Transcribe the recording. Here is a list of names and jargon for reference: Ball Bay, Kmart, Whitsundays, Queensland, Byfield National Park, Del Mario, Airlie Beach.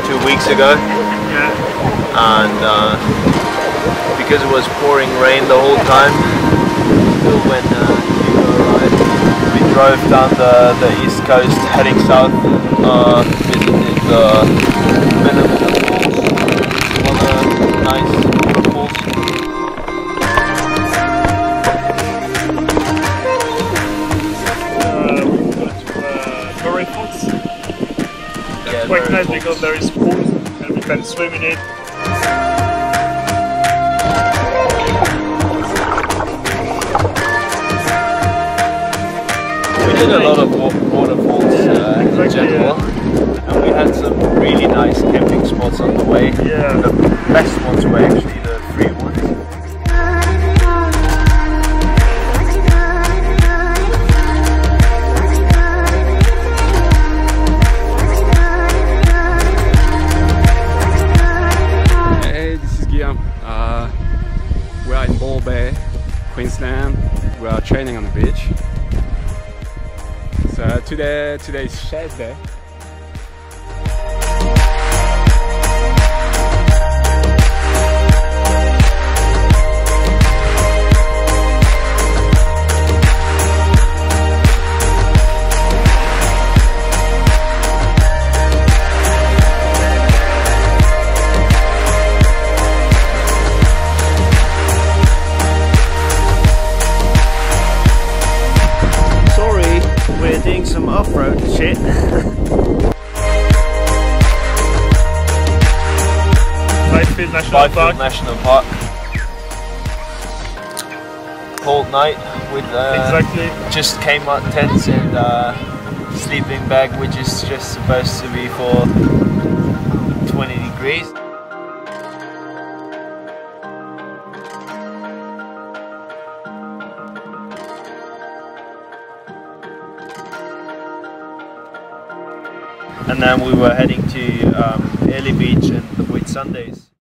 2 weeks ago. Yeah. And because it was pouring rain the whole time, until when Hugo arrived, we drove down the east coast heading south, visited the nice. Quite nice because there is pool and we can swim in it. We did a lot of waterfalls in general, and we had some really nice camping spots on the way. Yeah. The best ones were actually the free ones. We are in Ball Bay, Queensland. We are training on the beach. So today is shed day. Some off-road shit. Byfield National Park. Cold night with just Kmart tents and sleeping bag, which is just supposed to be for 20 degrees. And then we were heading to Airlie Beach and the Whitsundays.